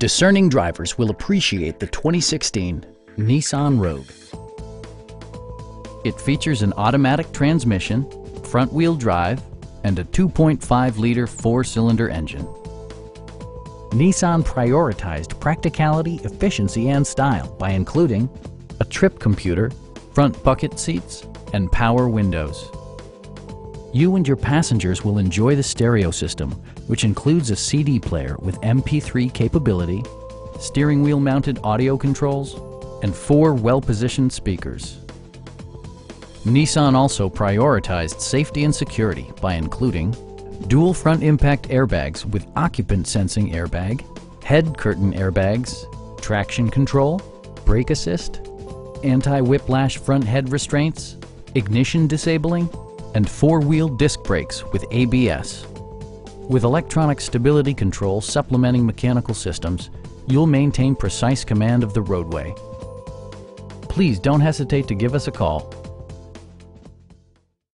Discerning drivers will appreciate the 2016 Nissan Rogue. It features an automatic transmission, front-wheel drive, and a 2.5-liter four-cylinder engine. Nissan prioritized practicality, efficiency, and style by including a trip computer, front bucket seats, and power windows. You and your passengers will enjoy the stereo system, which includes a CD player with MP3 capability, steering wheel mounted audio controls, and four well-positioned speakers. Nissan also prioritized safety and security by including dual front impact airbags with occupant sensing airbag, head curtain airbags, traction control, brake assist, anti-whiplash front head restraints, ignition disabling, and four-wheel disc brakes with ABS. With electronic stability control supplementing mechanical systems, you'll maintain precise command of the roadway. Please don't hesitate to give us a call.